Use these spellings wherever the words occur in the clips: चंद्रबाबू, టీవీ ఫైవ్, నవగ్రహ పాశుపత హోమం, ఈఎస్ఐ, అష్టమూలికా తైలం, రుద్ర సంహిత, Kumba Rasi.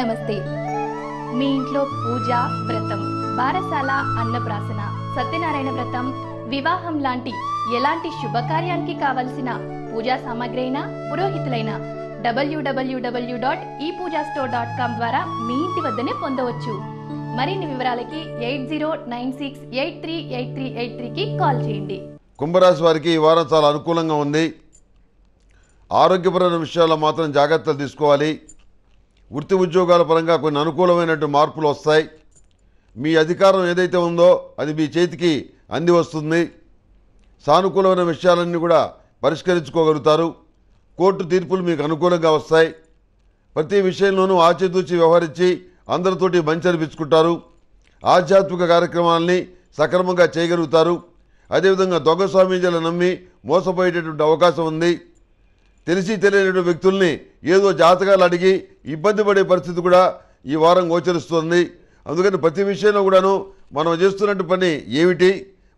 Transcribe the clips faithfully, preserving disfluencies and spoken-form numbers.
నమస్తే మీ ఇంట్లో పూజ వ్రతం బారసాల అన్నప్రాసన సత్యనారాయణ వ్రతం వివాహం లాంటి ఎలాంటి శుభకార్యానికి కావాల్సిన పూజా సామాగ్రిైనా పురోహితులైనా W W W dot E puja store dot com ద్వారా మీ ఇంటి వద్దనే పొందవచ్చు మరిన్ని వివరాలకి eight zero nine six eight three eight three eight three కి కాల్ చేయండి కుంభ రాశి వారికి ఈ వారం చాలా అనుకూలంగా ఉంది ఆరోగ్యపరమైన విషయాల్లో మాత్రం జాగ్రత్తలు తీసుకోవాలి వృత్తి ఉద్యోగాల పరంగా కొన్ని అనుకూలమైనటువంటి మార్పులు వస్తాయి మీ అధికారం ఏదైతే ఉందో అది మీ చేతికి అంది వస్తుంది సానుకూలమైన విషయాలన్నీ కూడా పరిష్కరించుకోగలుగుతారు కోర్టు తీర్పులు మీకు అనుకూలంగా వస్తాయి ప్రతి విషయంలోనూ ఆచితూచి వ్యవహరించి అందరితోటి మంచి అనిపించుకుంటారు ఆధ్యాత్మిక కార్యక్రమాలని సక్రమంగా చేయగలుగుతారు అదేవిధంగా దొంగ స్వామీజీలను నమ్మి మోసపోయేటటువంటి అవకాశం ఉంది తెలిసి తెలియని వ్యక్తుల్ని ఏదో జాతకాలు అడిగి ఇబ్బంది పడే పరిస్థితి కూడా ఈ వారం గోచరిస్తుంది అందుకని ప్రతి విషయంలో కూడాను మనం చేస్తున్నట్టు పని ఏమిటి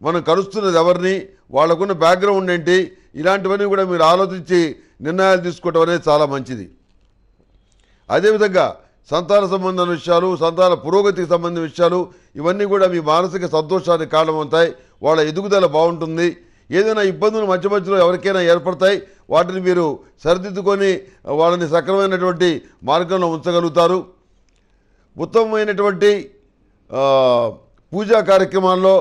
మనం కలుస్తున్నది ఎవరిని వాళ్ళకున్న బ్యాక్గ్రౌండ్ ఏంటి ఇలాంటివన్నీ కూడా మీరు ఆలోచించి నిర్ణయాలు తీసుకోవడం అనేది చాలా మంచిది అదేవిధంగా సంతాన సంబంధం విషయాలు సంతాన పురోగతికి సంబంధించిన విషయాలు ఇవన్నీ కూడా మీ మానసిక సంతోషానికి కారణమవుతాయి వాళ్ళ ఎదుగుదల బాగుంటుంది ఏదైనా ఇబ్బందులు మధ్య మధ్యలో ఎవరికైనా ఏర్పడతాయి వాటిని మీరు సరిదిద్దుకొని వాళ్ళని సక్రమైనటువంటి మార్గంలో ఉంచగలుగుతారు ఉత్తమమైనటువంటి పూజా కార్యక్రమాల్లో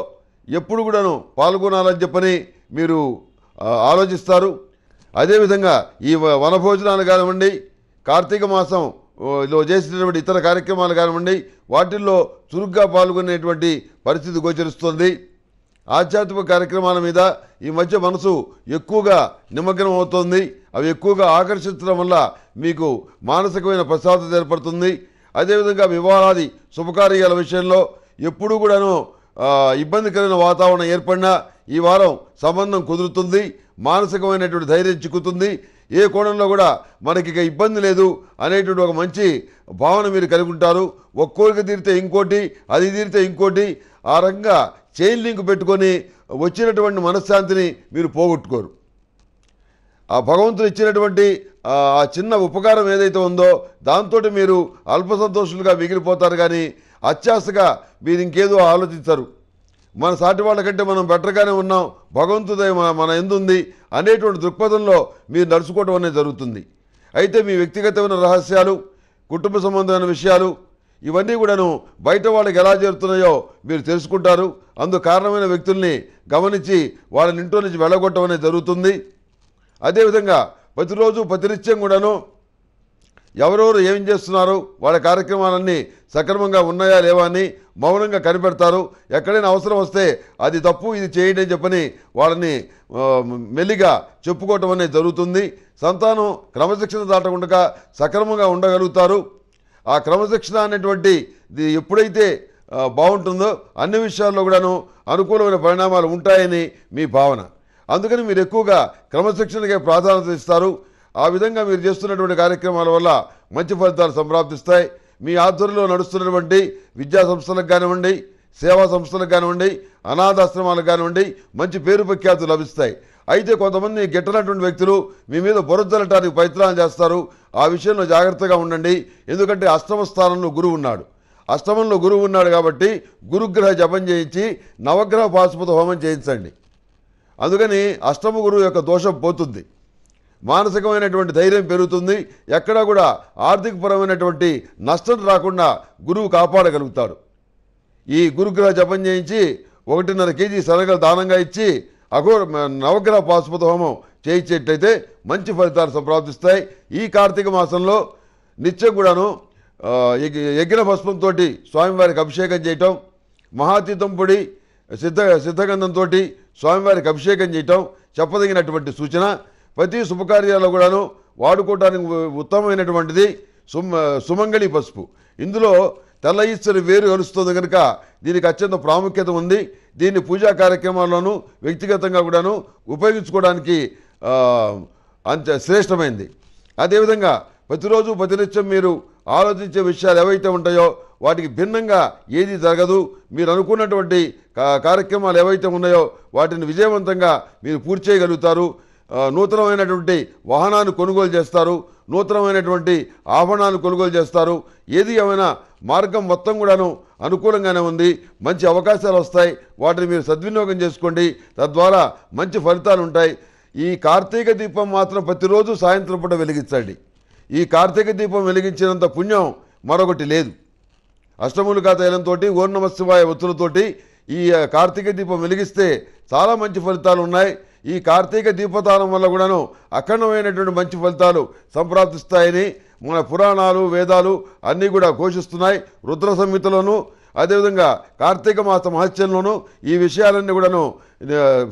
ఎప్పుడు కూడాను పాల్గొనాలని చెప్పని మీరు ఆలోచిస్తారు అదేవిధంగా ఈ వనభోజనాలు కానివ్వండి కార్తీక మాసంలో చేసినటువంటి ఇతర కార్యక్రమాలు కానివ్వండి వాటిల్లో చురుగ్గా పాల్గొనేటువంటి పరిస్థితి గోచరిస్తుంది ఆధ్యాత్మిక కార్యక్రమాల మీద ఈ మధ్య మనసు ఎక్కువగా నిమగ్నం అవుతోంది అవి ఎక్కువగా ఆకర్షించడం వల్ల మీకు మానసికమైన ప్రశాంతత ఏర్పడుతుంది అదేవిధంగా వివాహాది శుభకార్యాల విషయంలో ఎప్పుడూ కూడాను ఇబ్బందికరమైన వాతావరణం ఏర్పడినా ఈ వారం సంబంధం కుదురుతుంది మానసికమైనటువంటి ధైర్యం చిక్కుతుంది ఏ కోణంలో కూడా మనకి ఇక ఇబ్బంది లేదు అనేటువంటి ఒక మంచి భావన మీరు కలిగి ఉంటారు ఒక్కోరికి తీరితే ఇంకోటి అది తీరితే ఇంకోటి ఆ రకంగా చైన్ లింక్ పెట్టుకొని వచ్చినటువంటి మనశ్శాంతిని మీరు పోగొట్టుకోరు ఆ భగవంతుడు ఇచ్చినటువంటి ఆ చిన్న ఉపకారం ఏదైతే ఉందో దాంతో మీరు అల్ప సంతోషులుగా మిగిలిపోతారు కానీ అత్యాశగా మీరు ఇంకేదో ఆలోచిస్తారు మన సాటి వాళ్ళకంటే మనం బెటర్గానే ఉన్నాం భగవంతుడే మన ఎందుంది అనేటువంటి దృక్పథంలో మీరు నడుచుకోవడం అనేది జరుగుతుంది అయితే మీ వ్యక్తిగతమైన రహస్యాలు కుటుంబ సంబంధమైన విషయాలు ఇవన్నీ కూడాను బయట వాళ్ళకి ఎలా చేరుతున్నాయో మీరు తెలుసుకుంటారు అందుకు కారణమైన వ్యక్తుల్ని గమనించి వాళ్ళని ఇంట్లో నుంచి వెళ్ళగొట్టడం అనేది జరుగుతుంది అదేవిధంగా ప్రతిరోజు ప్రతినిత్యం కూడాను ఎవరెవరు ఏం చేస్తున్నారు వాళ్ళ కార్యక్రమాలన్నీ సక్రమంగా ఉన్నాయా లేవా అని మౌనంగా కనిపెడతారు ఎక్కడైనా అవసరం వస్తే అది తప్పు ఇది చేయండి అని చెప్పని వాళ్ళని మెల్లిగా చెప్పుకోవటం అనేది జరుగుతుంది సంతానం క్రమశిక్షణ దాటకుండా సక్రమంగా ఉండగలుగుతారు ఆ క్రమశిక్షణ అనేటువంటి ఇది ఎప్పుడైతే బాగుంటుందో అన్ని విషయాల్లో కూడాను అనుకూలమైన పరిణామాలు ఉంటాయని మీ భావన అందుకని మీరు ఎక్కువగా క్రమశిక్షణకే ప్రాధాన్యత ఇస్తారు ఆ విధంగా మీరు చేస్తున్నటువంటి కార్యక్రమాల వల్ల మంచి ఫలితాలు సంప్రాప్తిస్తాయి మీ ఆధ్వర్యంలో నడుస్తున్నటువంటి విద్యా సంస్థలకు కానివ్వండి సేవా సంస్థలకు కానివ్వండి అనాథాశ్రమాలకు కానివ్వండి మంచి పేరు ప్రఖ్యాతులు లభిస్తాయి అయితే కొంతమంది గిట్టనటువంటి వ్యక్తులు మీ మీద బురదలటానికి ప్రయత్నాలు చేస్తారు ఆ విషయంలో జాగ్రత్తగా ఉండండి ఎందుకంటే అష్టమ స్థానంలో గురువు ఉన్నాడు అష్టమంలో గురువు ఉన్నాడు కాబట్టి గురుగ్రహ జపం చేయించి నవగ్రహ పాశుపత హోమం చేయించండి అందుకని అష్టమ గురువు యొక్క దోషం పోతుంది మానసికమైనటువంటి ధైర్యం పెరుగుతుంది ఎక్కడా కూడా ఆర్థికపరమైనటువంటి నష్టం రాకుండా గురువు కాపాడగలుగుతాడు ఈ గురుగ్రహ జపం చేయించి ఒకటిన్నర కేజీ శనగలు దానంగా ఇచ్చి అఘోర నవగ్రహ పాశుపత హోమం చేయించేటైతే మంచి ఫలితాలు సంప్రాప్తిస్తాయి ఈ కార్తీక మాసంలో నిత్యం కూడాను యజ్ఞ భస్మంతో స్వామివారికి అభిషేకం చేయటం మహాతీతం పొడి సిద్ధ సిద్ధగంధంతో స్వామివారికి అభిషేకం చేయటం చెప్పదగినటువంటి సూచన ప్రతి శుభకార్యాల్లో కూడాను వాడుకోవడానికి ఉత్తమమైనటువంటిది సుమంగళి పసుపు ఇందులో తెల్ల ఈశ్వరి వేరు కలుస్తుంది కనుక దీనికి అత్యంత ప్రాముఖ్యత ఉంది దీన్ని పూజా కార్యక్రమాల్లోనూ వ్యక్తిగతంగా కూడాను ఉపయోగించుకోవడానికి అంత శ్రేష్టమైంది అదేవిధంగా ప్రతిరోజు ప్రతినిత్యం మీరు ఆలోచించే విషయాలు ఏవైతే ఉంటాయో వాటికి భిన్నంగా ఏది జరగదు మీరు అనుకున్నటువంటి కార్యక్రమాలు ఏవైతే ఉన్నాయో వాటిని విజయవంతంగా మీరు పూర్తి చేయగలుగుతారు నూతనమైనటువంటి వాహనాన్ని కొనుగోలు చేస్తారు నూతనమైనటువంటి ఆవరణాలను కొనుగోలు చేస్తారు। ఏది ఏమైనా మార్గం మొత్తం కూడాను అనుకూలంగానే ఉంది, మంచి అవకాశాలు వస్తాయి, వాటిని మీరు సద్వినియోగం చేసుకోండి, తద్వారా మంచి ఫలితాలు ఉంటాయి। ఈ కార్తీక దీపం మాత్రం ప్రతిరోజు సాయంత్రం పూట వెలిగించండి। ఈ కార్తీక దీపం వెలిగించినంత పుణ్యం మరొకటి లేదు। అష్టమూలికా తైలంతో ఓం నమః శివాయ ఒత్తులతోటి ఈ కార్తీక దీపం వెలిగిస్తే చాలా మంచి ఫలితాలు ఉన్నాయి। ఈ కార్తీక దీపదానం వల్ల కూడాను అఖండమైనటువంటి మంచి ఫలితాలు సంప్రాప్తిస్తాయని మన పురాణాలు వేదాలు అన్నీ కూడా ఘోషిస్తున్నాయి। రుద్ర సంహితలోను అదేవిధంగా కార్తీక మాస మహత్యంలోనూ ఈ విషయాలన్నీ కూడాను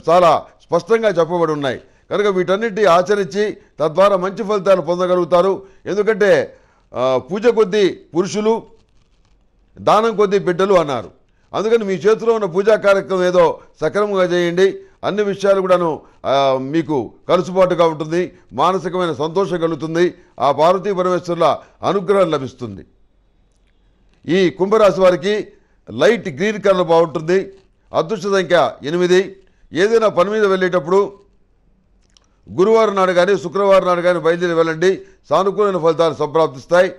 చాలా స్పష్టంగా చెప్పబడి ఉన్నాయి। కనుక వీటన్నిటి ఆచరించి తద్వారా మంచి ఫలితాలు పొందగలుగుతారు। ఎందుకంటే పూజ కొద్దీ పురుషులు దానం కొద్దీ బిడ్డలు అన్నారు। అందుకని మీ చేతిలో ఉన్న పూజా కార్యక్రమం ఏదో సక్రమంగా చేయండి। అన్ని విషయాలు కూడాను మీకు కలుసుబాటుగా ఉంటుంది, మానసికమైన సంతోషం కలుగుతుంది, ఆ పార్వతీ పరమేశ్వరుల అనుగ్రహం లభిస్తుంది। ఈ కుంభరాశి వారికి లైట్ గ్రీన్ కలర్ బాగుంటుంది। అదృష్ట సంఖ్య ఎనిమిది। ఏదైనా పని మీద వెళ్ళేటప్పుడు గురువారం నాడు కానీ శుక్రవారం నాడు కానీ బయలుదేరి వెళ్ళండి, సానుకూలమైన ఫలితాలు సంప్రాప్తిస్తాయి।